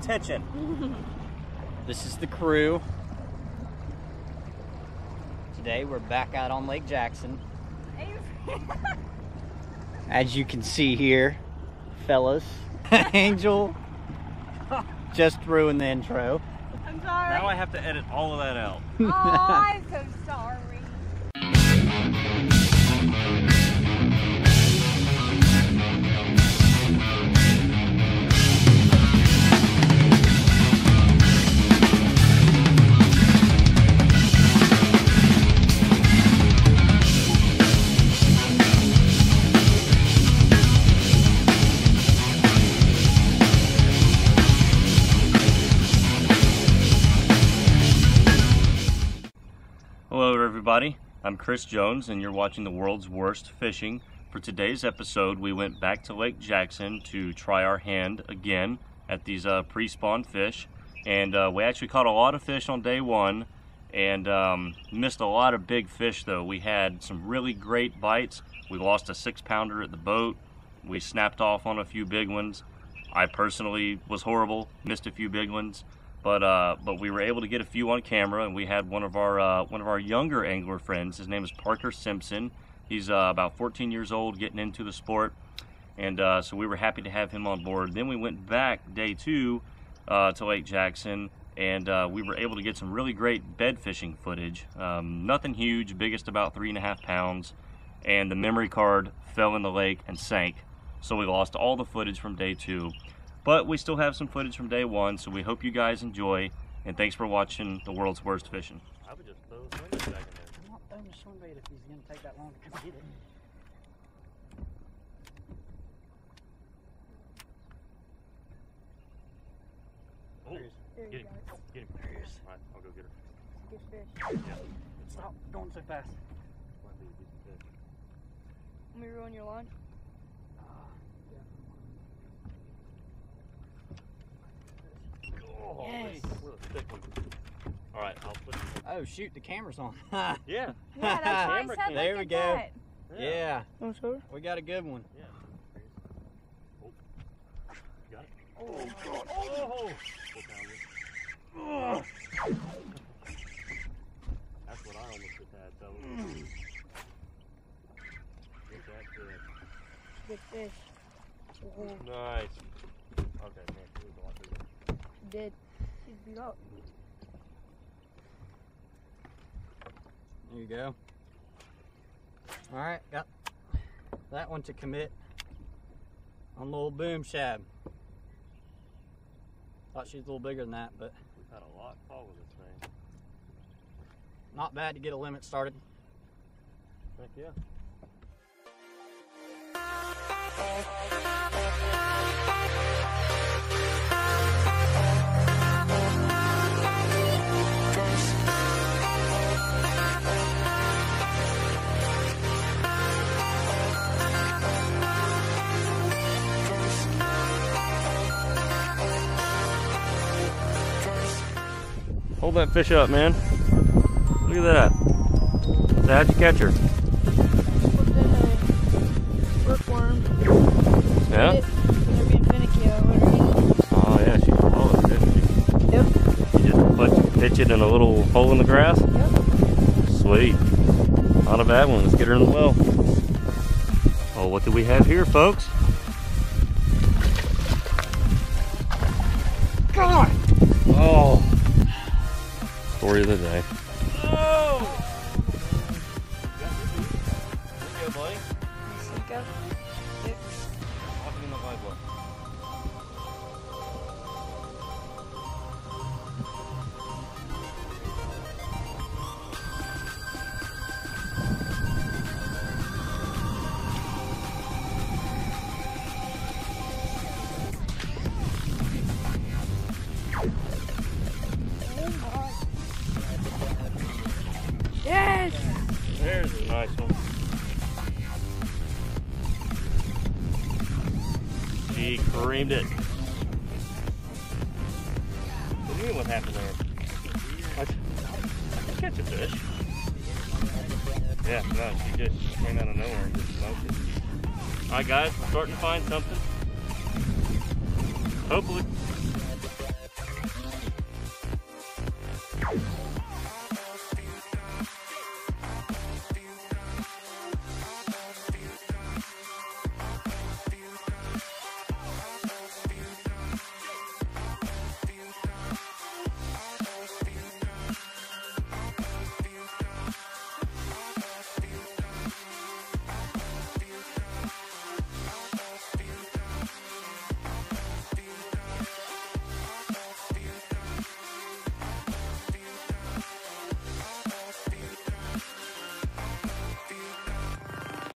attention. This is the crew. Today we're back out on Lake Jackson. As you can see here, fellas, Angel just ruined the intro. I'm sorry. Now I have to edit all of that out. Oh, I'm so sorry. Everybody, I'm Chris Jones and you're watching the World's Worst Fishing. For today's episode we went back to Lake Jackson to try our hand again at these pre-spawn fish, and we actually caught a lot of fish on day one and missed a lot of big fish though. We had some really great bites. We lost a 6-pounder at the boat. We snapped off on a few big ones. I personally was horrible, missed a few big ones. But we were able to get a few on camera, and we had one of our younger angler friends. His name is Parker Simpson. He's about 14 years old, getting into the sport, and so we were happy to have him on board. Then we went back day two to Lake Jackson, and we were able to get some really great bed fishing footage. Nothing huge, biggest about 3.5 pounds, and the memory card fell in the lake and sank, so we lost all the footage from day two. But we still have some footage from day one, so we hope you guys enjoy, and thanks for watching the World's Worst Fishing. I would just throw the swing bait back in there. I'm not throwing the swing bait if he's going to take that long to come get it. Oh, get him. Get him. There he is. All right, I'll go get her. Good fish. Yeah. Stop going so fast. Let me ruin your line. Oh, yes. All right, I'll put it. Oh shoot, the camera's on. Yeah. Yeah, that's why I said look there we at go. That. Yeah. I'm sure. We got a good one. Yeah. Oh. You got it? Oh god. Oh. Oh. That's what I almost hit that though. Get that good. Good fish. Oh. Nice. Okay, man. Did she's below. There you go. All right, got that one to commit on little boom shad. Thought she was a little bigger than that, but we've had a lot fall with this thing. Not bad to get a limit started. Heck yeah. Hold that fish up, man. Look at that. So how'd you catch her? Bookworm. Yeah? They're being finicky over. Oh yeah, she swallowed it, didn't she? Yep. You just pitch it in a little hole in the grass? Yep. Sweet. Not a bad one. Let's get her in the well. Oh, what do we have here, folks? God! Oh. Story of the day. Oh! There you go, buddy. There you go. Hopping in the live He creamed it. What do you mean what happened there? I can catch a fish. Yeah, no, she just came out of nowhere and just smoked it. Alright guys, we're starting to find something. Hopefully.